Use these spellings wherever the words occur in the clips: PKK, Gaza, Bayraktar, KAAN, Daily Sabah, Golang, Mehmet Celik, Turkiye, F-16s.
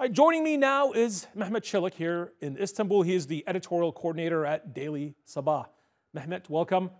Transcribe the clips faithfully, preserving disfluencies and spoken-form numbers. Right, joining me now is Mehmet Celik here in Istanbul. He is the editorial coordinator at Daily Sabah. Mehmet, welcome.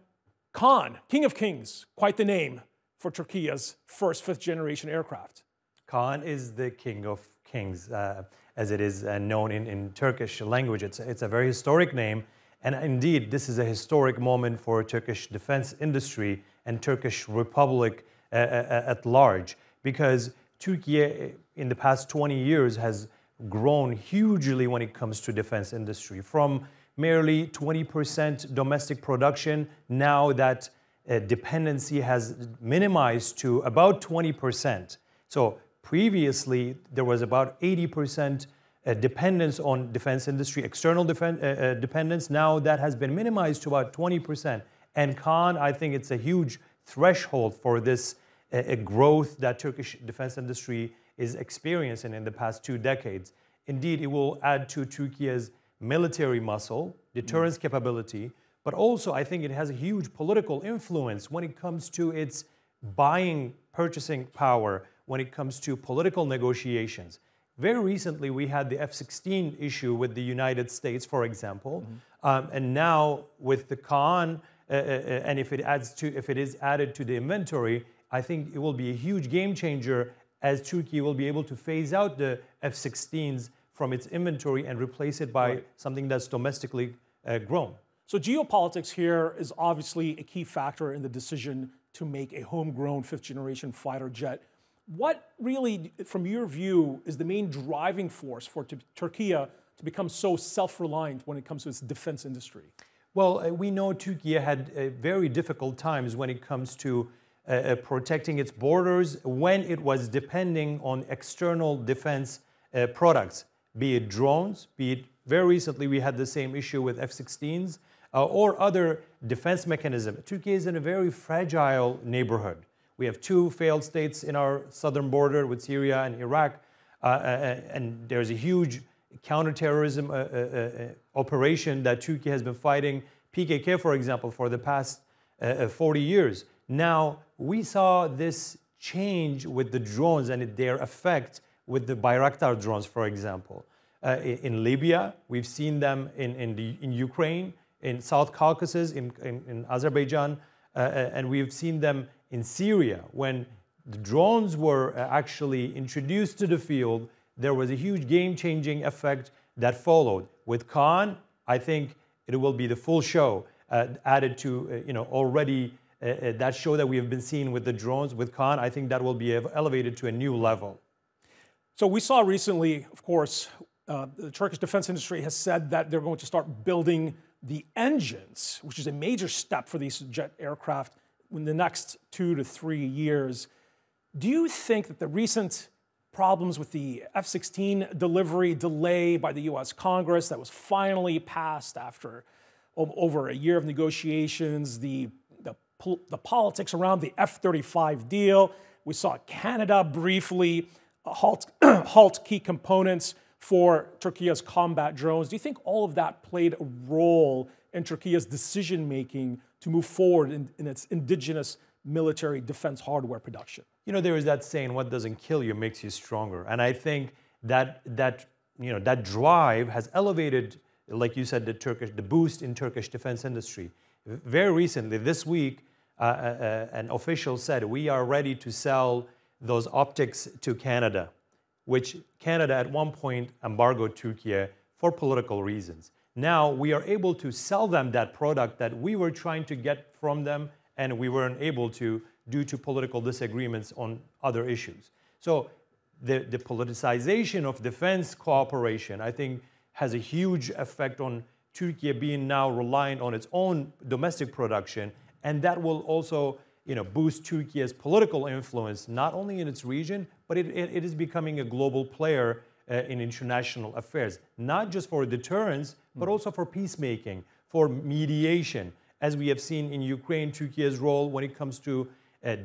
Kaan, King of Kings, quite the name for Turkey's first fifth-generation aircraft. Kaan is the King of Kings, uh, as it is uh, known in, in Turkish language. It's, it's a very historic name, and indeed, this is a historic moment for Turkish defense industry and Turkish Republic uh, at large, because Turkey in the past twenty years has grown hugely when it comes to defense industry, from merely twenty percent domestic production. Now that uh, dependency has minimized to about twenty percent. So previously there was about eighty percent uh, dependence on defense industry, external defen- uh, dependence. Now that has been minimized to about twenty percent. And Kaan, I think it's a huge threshold for this a growth that Turkish defense industry is experiencing in the past two decades. Indeed, it will add to Turkey's military muscle, deterrence mm. capability, but also I think it has a huge political influence when it comes to its buying, purchasing power, when it comes to political negotiations. Very recently, we had the F sixteen issue with the United States, for example, mm. um, and now with the Kaan, uh, uh, and if it adds to, if it is added to the inventory, I think it will be a huge game changer, as Turkey will be able to phase out the F sixteens from its inventory and replace it by right. something that's domestically uh, grown. So geopolitics here is obviously a key factor in the decision to make a homegrown fifth generation fighter jet. What really, from your view, is the main driving force for Turkey to become so self-reliant when it comes to its defense industry? Well, uh, we know Turkey had uh, very difficult times when it comes to Uh, protecting its borders when it was depending on external defense uh, products, be it drones, be it very recently we had the same issue with F sixteens uh, or other defense mechanism. Turkey is in a very fragile neighborhood. We have two failed states in our southern border with Syria and Iraq, uh, and there's a huge counterterrorism uh, uh, uh, operation that Turkey has been fighting, P K K, for example, for the past uh, forty years. Now, we saw this change with the drones and their effect with the Bayraktar drones, for example. Uh, in, in Libya, we've seen them in, in, the, in Ukraine, in South Caucasus, in, in, in Azerbaijan, uh, and we've seen them in Syria. When the drones were actually introduced to the field, there was a huge game-changing effect that followed. With Kaan, I think it will be the full show uh, added to uh, you know, already Uh, that show that we have been seeing with the drones, with Kaan. I think that will be elevated to a new level. So we saw recently, of course, uh, the Turkish defense industry has said that they're going to start building the engines, which is a major step for these jet aircraft in the next two to three years. Do you think that the recent problems with the F sixteen delivery delay by the U S Congress that was finally passed after over a year of negotiations, the the politics around the F thirty-five deal. We saw Canada briefly halt, halt key components for Turkey's combat drones. Do you think all of that played a role in Turkey's decision-making to move forward in, in its indigenous military defense hardware production? You know, there is that saying, what doesn't kill you makes you stronger. And I think that, that, you know, that drive has elevated, like you said, the, Turkish, the boost in Turkish defense industry. Very recently, this week, Uh, uh, an official said, we are ready to sell those optics to Canada, which Canada at one point embargoed Turkey for political reasons. Now we are able to sell them that product that we were trying to get from them and we weren't able to due to political disagreements on other issues. So the, the politicization of defense cooperation, I think, has a huge effect on Turkey being now reliant on its own domestic production. And that will also, you know, boost Turkey's political influence, not only in its region, but it, it, it is becoming a global player uh, in international affairs, not just for deterrence, but also for peacemaking, for mediation. As we have seen in Ukraine, Turkey's role when it comes to uh,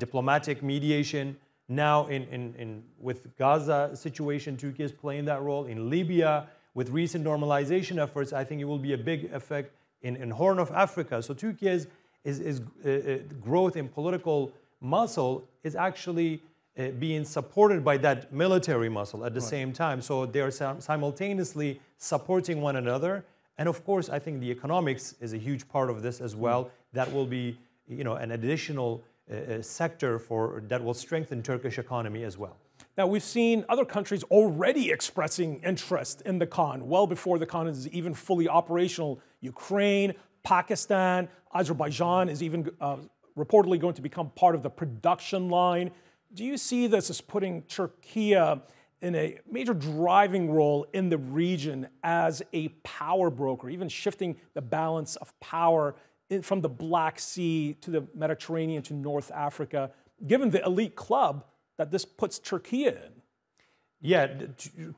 diplomatic mediation. Now in, in, in, with Gaza situation, Turkey is playing that role. In Libya, with recent normalization efforts, I think it will be a big effect in, in Horn of Africa. So Turkey's Is, is uh, growth in political muscle is actually uh, being supported by that military muscle at the right. same time. So they are simultaneously supporting one another. And of course, I think the economics is a huge part of this as well. That will be, you know, an additional uh, sector for that will strengthen Turkish economy as well. Now, we've seen other countries already expressing interest in the K A A N well before the K A A N is even fully operational. Ukraine, Pakistan, Azerbaijan is even uh, reportedly going to become part of the production line. Do you see this as putting Turkey in a major driving role in the region as a power broker, even shifting the balance of power in, from the Black Sea to the Mediterranean to North Africa, given the elite club that this puts Turkey in? Yeah,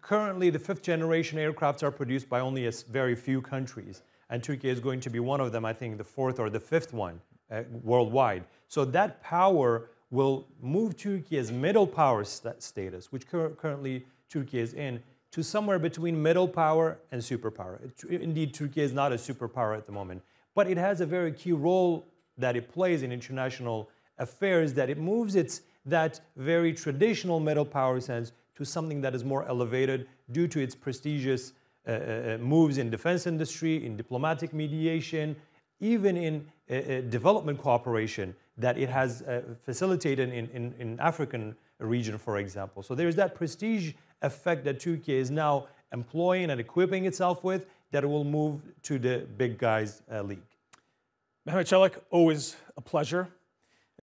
currently the fifth generation aircrafts are produced by only a very few countries, and Turkey is going to be one of them, I think the fourth or the fifth one uh, worldwide. So that power will move Turkey's middle power st status, which cur currently Turkey is in, to somewhere between middle power and superpower. It, indeed, Turkey is not a superpower at the moment, but it has a very key role that it plays in international affairs, that it moves its that very traditional middle power sense to something that is more elevated due to its prestigious uh, uh, moves in defense industry, in diplomatic mediation, even in uh, uh, development cooperation that it has uh, facilitated in, in, in African region, for example. So there's that prestige effect that Turkey is now employing and equipping itself with that it will move to the big guys uh, league. Mehmet Celik, always a pleasure.